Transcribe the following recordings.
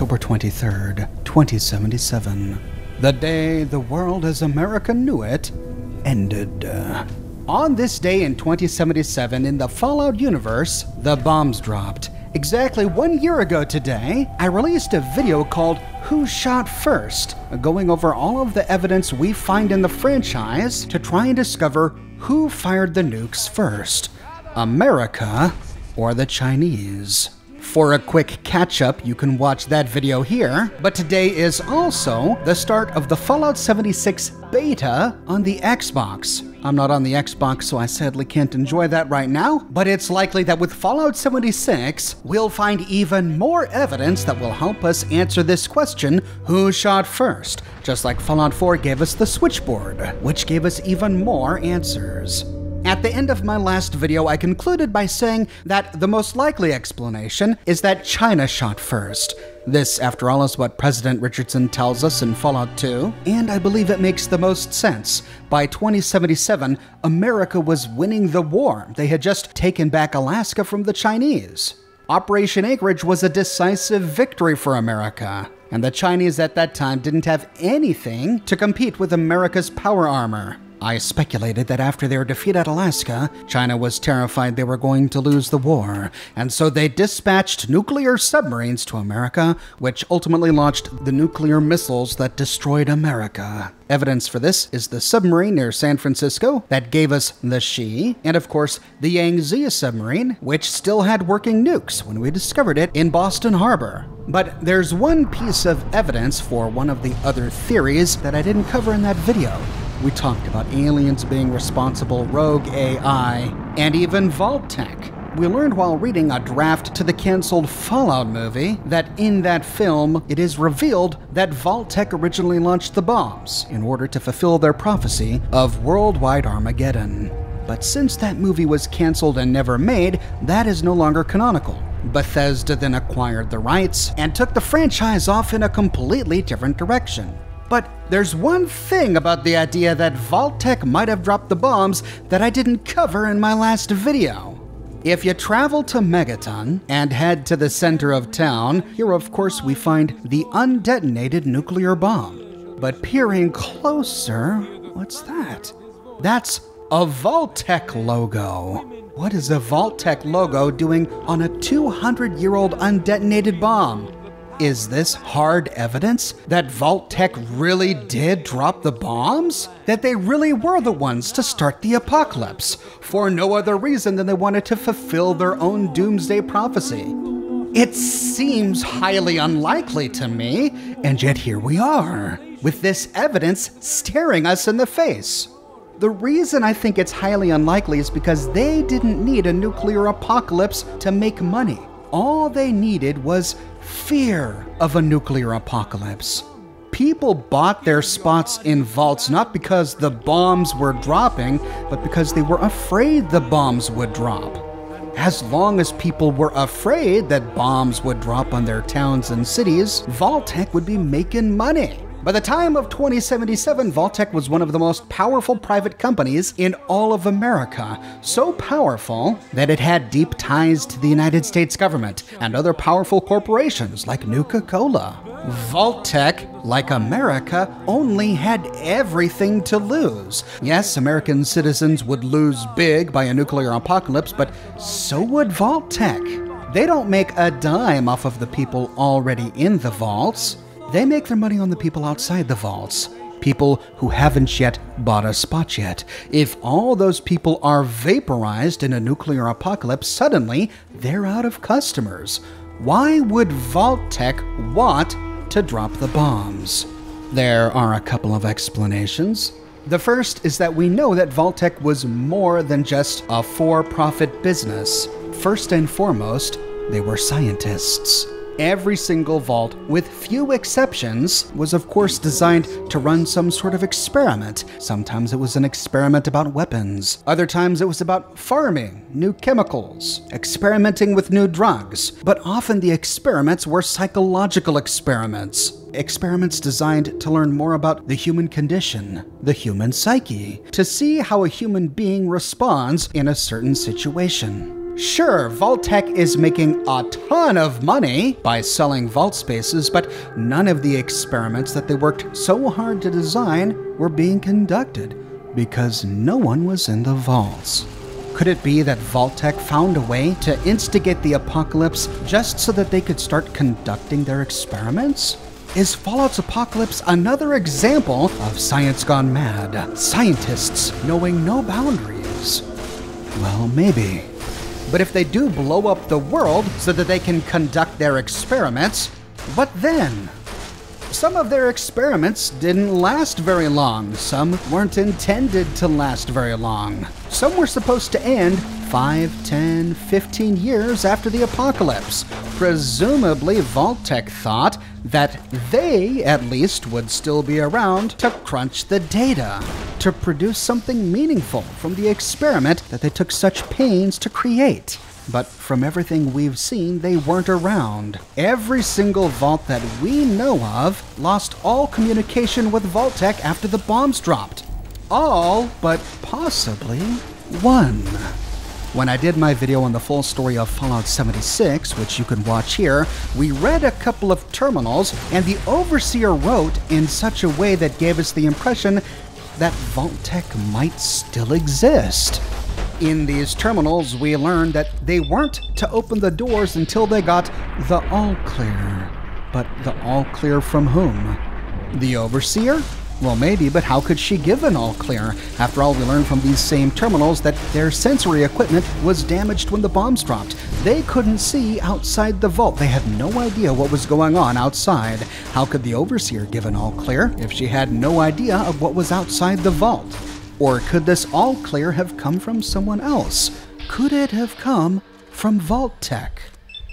October 23rd, 2077. The day the world as America knew it ended. On this day in 2077, in the Fallout universe, the bombs dropped. Exactly 1 year ago today, I released a video called Who Shot First, going over all of the evidence we find in the franchise to try and discover who fired the nukes first, America or the Chinese. For a quick catch-up, you can watch that video here, but today is also the start of the Fallout 76 beta on the Xbox. I'm not on the Xbox, so I sadly can't enjoy that right now, but it's likely that with Fallout 76, we'll find even more evidence that will help us answer this question, who shot first? Just like Fallout 4 gave us the switchboard, which gave us even more answers. At the end of my last video, I concluded by saying that the most likely explanation is that China shot first. This, after all, is what President Richardson tells us in Fallout 2, and I believe it makes the most sense. By 2077, America was winning the war. They had just taken back Alaska from the Chinese. Operation Anchorage was a decisive victory for America, and the Chinese at that time didn't have anything to compete with America's power armor. I speculated that after their defeat at Alaska, China was terrified they were going to lose the war, and so they dispatched nuclear submarines to America, which ultimately launched the nuclear missiles that destroyed America. Evidence for this is the submarine near San Francisco that gave us the Xi, and of course, the Yangtze submarine, which still had working nukes when we discovered it in Boston Harbor. But there's one piece of evidence for one of the other theories that I didn't cover in that video. We talked about aliens being responsible, rogue AI, and even Vault-Tec. We learned while reading a draft to the canceled Fallout movie that in that film, it is revealed that Vault-Tec originally launched the bombs in order to fulfill their prophecy of worldwide Armageddon. But since that movie was canceled and never made, that is no longer canonical. Bethesda then acquired the rights and took the franchise off in a completely different direction. But there's one thing about the idea that Vault-Tec might have dropped the bombs that I didn't cover in my last video. If you travel to Megaton and head to the center of town, here of course we find the undetonated nuclear bomb. But peering closer, what's that? That's a Vault-Tec logo. What is a Vault-Tec logo doing on a 200-year-old undetonated bomb? Is this hard evidence that Vault-Tec really did drop the bombs? That they really were the ones to start the apocalypse, for no other reason than they wanted to fulfill their own doomsday prophecy? It seems highly unlikely to me, and yet here we are, with this evidence staring us in the face. The reason I think it's highly unlikely is because they didn't need a nuclear apocalypse to make money. All they needed was fear of a nuclear apocalypse. People bought their spots in vaults not because the bombs were dropping, but because they were afraid the bombs would drop. As long as people were afraid that bombs would drop on their towns and cities, Vault-Tec would be making money. By the time of 2077, Vault-Tec was one of the most powerful private companies in all of America. So powerful that it had deep ties to the United States government and other powerful corporations like Nuka-Cola. Vault-Tec, like America, only had everything to lose. Yes, American citizens would lose big by a nuclear apocalypse, but so would Vault-Tec. They don't make a dime off of the people already in the vaults. They make their money on the people outside the vaults, people who haven't yet bought a spot yet. If all those people are vaporized in a nuclear apocalypse, suddenly they're out of customers. Why would Vault-Tec want to drop the bombs? There are a couple of explanations. The first is that we know that Vault-Tec was more than just a for-profit business. First and foremost, they were scientists. Every single vault, with few exceptions, was of course designed to run some sort of experiment. Sometimes it was an experiment about weapons. Other times it was about farming, new chemicals, experimenting with new drugs. But often the experiments were psychological experiments. Experiments designed to learn more about the human condition, the human psyche, to see how a human being responds in a certain situation. Sure, Vault-Tec is making a ton of money by selling vault spaces, but none of the experiments that they worked so hard to design were being conducted because no one was in the vaults. Could it be that Vault-Tec found a way to instigate the apocalypse just so that they could start conducting their experiments? Is Fallout's apocalypse another example of science gone mad? Scientists knowing no boundaries? Well, maybe. But if they do blow up the world so that they can conduct their experiments, what then? Some of their experiments didn't last very long. Some weren't intended to last very long. Some were supposed to end 5, 10, 15 years after the apocalypse. Presumably, Vault-Tec thought that they, at least, would still be around to crunch the data, to produce something meaningful from the experiment that they took such pains to create. But from everything we've seen, they weren't around. Every single vault that we know of lost all communication with Vault-Tec after the bombs dropped. All but possibly one. When I did my video on the full story of Fallout 76, which you can watch here, we read a couple of terminals, and the overseer wrote in such a way that gave us the impression that Vault-Tec might still exist. In these terminals, we learned that they weren't to open the doors until they got the all-clear. But the all-clear from whom? The overseer? Well, maybe, but how could she give an all-clear? After all, we learned from these same terminals that their sensory equipment was damaged when the bombs dropped. They couldn't see outside the vault. They had no idea what was going on outside. How could the overseer give an all-clear if she had no idea of what was outside the vault? Or could this all-clear have come from someone else? Could it have come from Vault-Tec?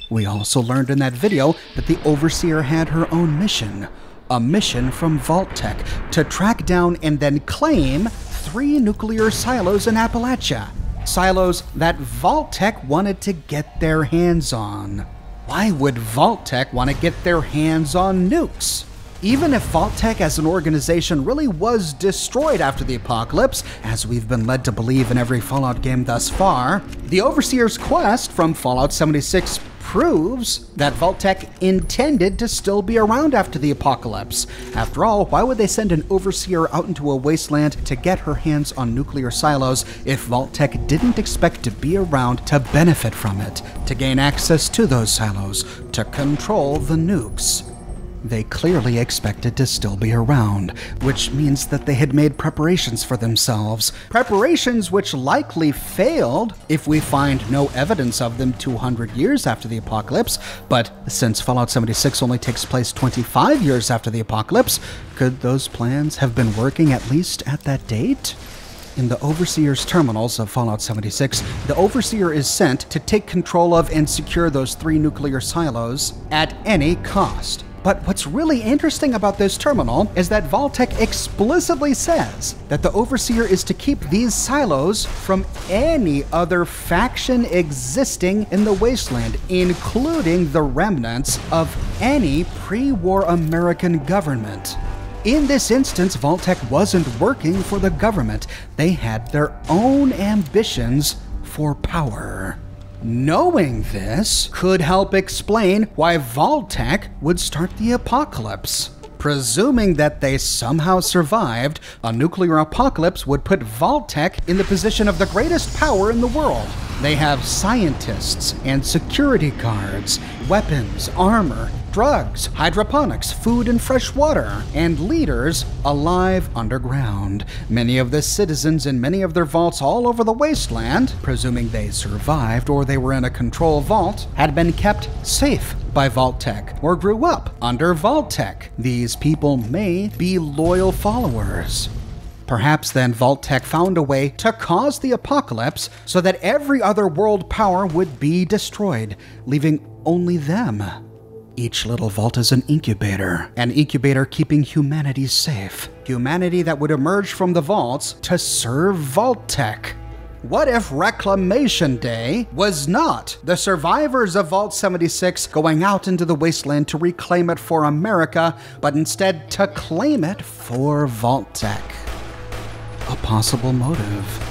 We also learned in that video that the overseer had her own mission. A mission from Vault-Tec to track down and then claim 3 nuclear silos in Appalachia. Silos that Vault-Tec wanted to get their hands on. Why would Vault-Tec want to get their hands on nukes? Even if Vault-Tec as an organization really was destroyed after the apocalypse, as we've been led to believe in every Fallout game thus far, the Overseer's quest from Fallout 76 proves that Vault-Tec intended to still be around after the apocalypse. After all, why would they send an overseer out into a wasteland to get her hands on nuclear silos if Vault-Tec didn't expect to be around to benefit from it, to gain access to those silos, to control the nukes? They clearly expected to still be around, which means that they had made preparations for themselves. Preparations which likely failed if we find no evidence of them 200 years after the apocalypse. But since Fallout 76 only takes place 25 years after the apocalypse, could those plans have been working at least at that date? In the Overseer's terminals of Fallout 76, the Overseer is sent to take control of and secure those 3 nuclear silos at any cost. But what's really interesting about this terminal is that Vault-Tec explicitly says that the Overseer is to keep these silos from any other faction existing in the wasteland, including the remnants of any pre-war American government. In this instance, Vault-Tec wasn't working for the government. They had their own ambitions for power. Knowing this could help explain why Vault-Tec would start the apocalypse. Presuming that they somehow survived, a nuclear apocalypse would put Vault-Tec in the position of the greatest power in the world. They have scientists and security guards, weapons, armor, drugs, hydroponics, food and fresh water, and leaders alive underground. Many of the citizens in many of their vaults all over the wasteland, presuming they survived or they were in a control vault, had been kept safe by Vault-Tec or grew up under Vault-Tec. These people may be loyal followers. Perhaps then Vault-Tec found a way to cause the apocalypse so that every other world power would be destroyed, leaving only them. Each little vault is an incubator keeping humanity safe. Humanity that would emerge from the vaults to serve Vault-Tec. What if Reclamation Day was not the survivors of Vault 76 going out into the wasteland to reclaim it for America, but instead to claim it for Vault-Tec? A possible motive.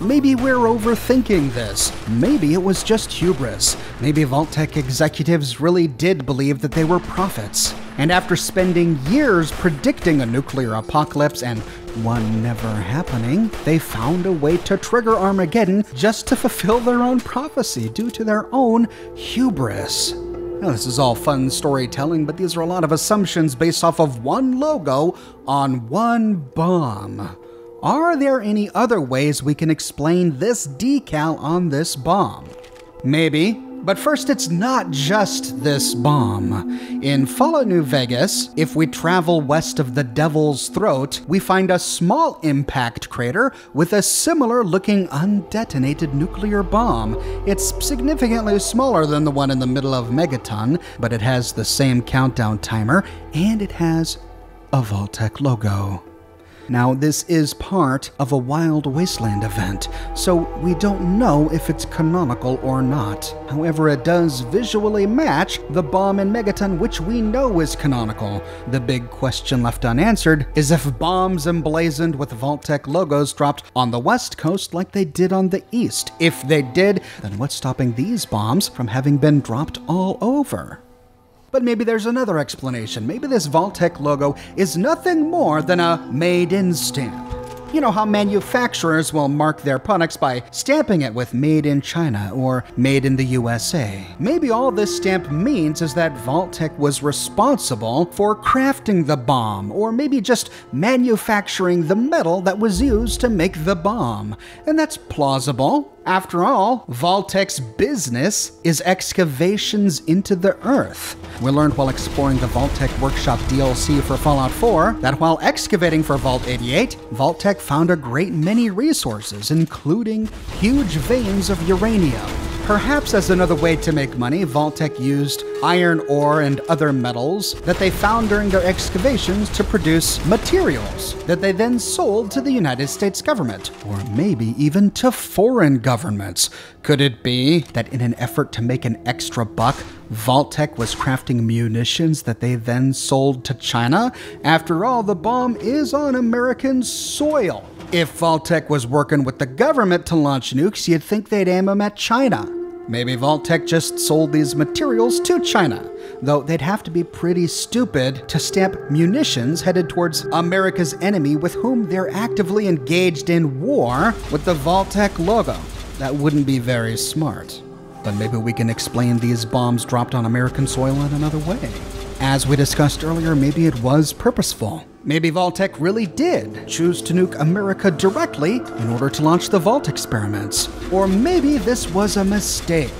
Maybe we're overthinking this. Maybe it was just hubris. Maybe Vault-Tec executives really did believe that they were prophets. And after spending years predicting a nuclear apocalypse and one never happening, they found a way to trigger Armageddon just to fulfill their own prophecy due to their own hubris. Now, this is all fun storytelling, but these are a lot of assumptions based off of one logo on one bomb. Are there any other ways we can explain this decal on this bomb? Maybe, but first it's not just this bomb. In Fallout New Vegas, if we travel west of the Devil's Throat, we find a small impact crater with a similar looking undetonated nuclear bomb. It's significantly smaller than the one in the middle of Megaton, but it has the same countdown timer and it has a Vault-Tec logo. Now, this is part of a Wild Wasteland event, so we don't know if it's canonical or not. However, it does visually match the bomb in Megaton, which we know is canonical. The big question left unanswered is if bombs emblazoned with Vault-Tec logos dropped on the West Coast like they did on the East. If they did, then what's stopping these bombs from having been dropped all over? But maybe there's another explanation. Maybe this Vault-Tec logo is nothing more than a made-in stamp. You know how manufacturers will mark their products by stamping it with made in China or made in the USA. Maybe all this stamp means is that Vault-Tec was responsible for crafting the bomb, or maybe just manufacturing the metal that was used to make the bomb. And that's plausible. After all, Vault-Tec's business is excavations into the earth. We learned while exploring the Vault-Tec Workshop DLC for Fallout 4 that while excavating for Vault 88, Vault-Tec found a great many resources, including huge veins of uranium. Perhaps as another way to make money, Vault-Tec used iron ore and other metals that they found during their excavations to produce materials that they then sold to the United States government, or maybe even to foreign governments. Could it be that in an effort to make an extra buck, Vault-Tec was crafting munitions that they then sold to China? After all, the bomb is on American soil. If Vault-Tec was working with the government to launch nukes, you'd think they'd aim them at China. Maybe Vault-Tec just sold these materials to China, though they'd have to be pretty stupid to stamp munitions headed towards America's enemy with whom they're actively engaged in war with the Vault-Tec logo. That wouldn't be very smart. But maybe we can explain these bombs dropped on American soil in another way. As we discussed earlier, maybe it was purposeful. Maybe Vault-Tec really did choose to nuke America directly in order to launch the Vault experiments. Or maybe this was a mistake.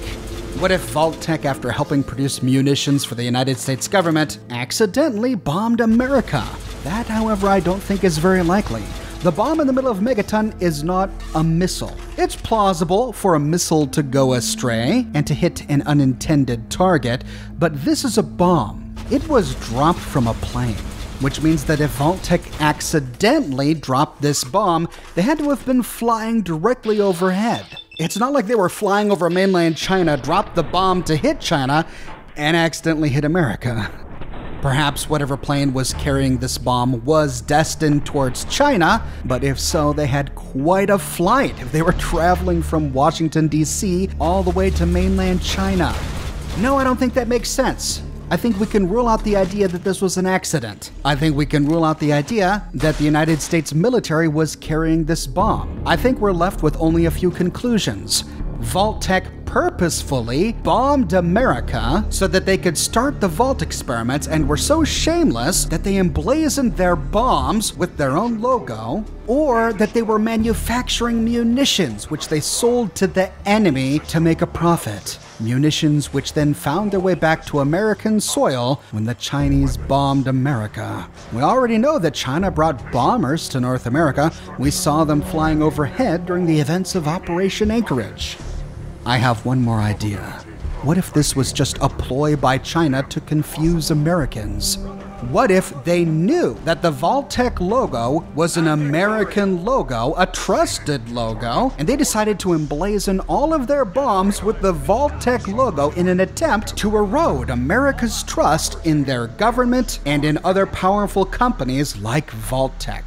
What if Vault-Tec, after helping produce munitions for the United States government, accidentally bombed America? That, however, I don't think is very likely. The bomb in the middle of Megaton is not a missile. It's plausible for a missile to go astray and to hit an unintended target, but this is a bomb. It was dropped from a plane, which means that if Vault-Tec accidentally dropped this bomb, they had to have been flying directly overhead. It's not like they were flying over mainland China, dropped the bomb to hit China, and accidentally hit America. Perhaps whatever plane was carrying this bomb was destined towards China, but if so, they had quite a flight if they were traveling from Washington, D.C. all the way to mainland China. No, I don't think that makes sense. I think we can rule out the idea that this was an accident. I think we can rule out the idea that the United States military was carrying this bomb. I think we're left with only a few conclusions. Vault-Tec purposefully bombed America so that they could start the Vault experiments and were so shameless that they emblazoned their bombs with their own logo, or that they were manufacturing munitions which they sold to the enemy to make a profit. Munitions which then found their way back to American soil when the Chinese bombed America. We already know that China brought bombers to North America. We saw them flying overhead during the events of Operation Anchorage. I have one more idea. What if this was just a ploy by China to confuse Americans? What if they knew that the Vault-Tec logo was an American logo, a trusted logo, and they decided to emblazon all of their bombs with the Vault-Tec logo in an attempt to erode America's trust in their government and in other powerful companies like Vault-Tec?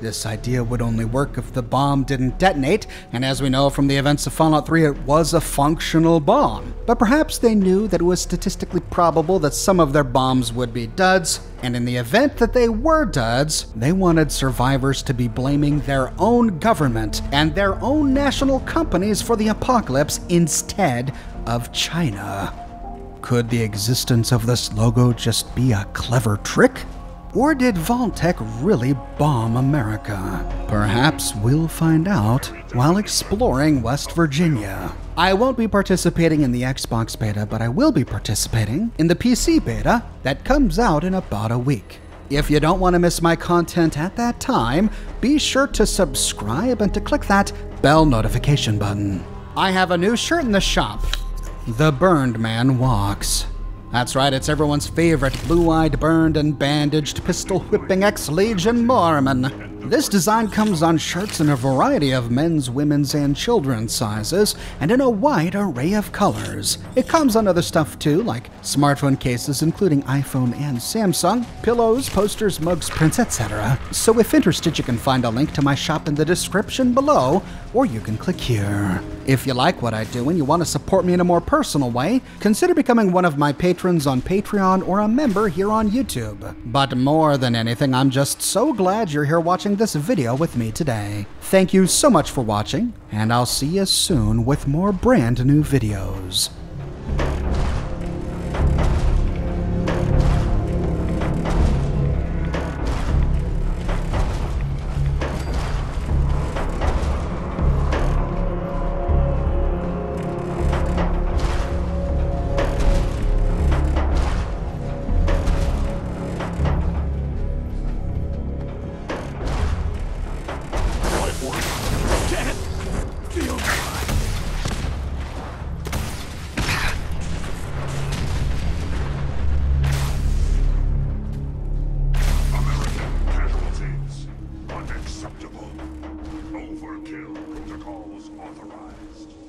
This idea would only work if the bomb didn't detonate, and as we know from the events of Fallout 3, it was a functional bomb. But perhaps they knew that it was statistically probable that some of their bombs would be duds, and in the event that they were duds, they wanted survivors to be blaming their own government and their own national companies for the apocalypse instead of China. Could the existence of this logo just be a clever trick? Or did Vault-Tec really bomb America? Perhaps we'll find out while exploring West Virginia. I won't be participating in the Xbox beta, but I will be participating in the PC beta that comes out in about a week. If you don't want to miss my content at that time, be sure to subscribe and to click that bell notification button. I have a new shirt in the shop, The Burned Man Walks. That's right, it's everyone's favorite blue-eyed, burned, and bandaged, pistol-whipping ex-Legion Mormon. This design comes on shirts in a variety of men's, women's, and children's sizes, and in a wide array of colors. It comes on other stuff too, like smartphone cases including iPhone and Samsung, pillows, posters, mugs, prints, etc. So if interested, you can find a link to my shop in the description below, or you can click here. If you like what I do and you want to support me in a more personal way, consider becoming one of my patrons on Patreon or a member here on YouTube. But more than anything, I'm just so glad you're here watching this video with me today. Thank you so much for watching, and I'll see you soon with more brand new videos. Overkill protocols authorized.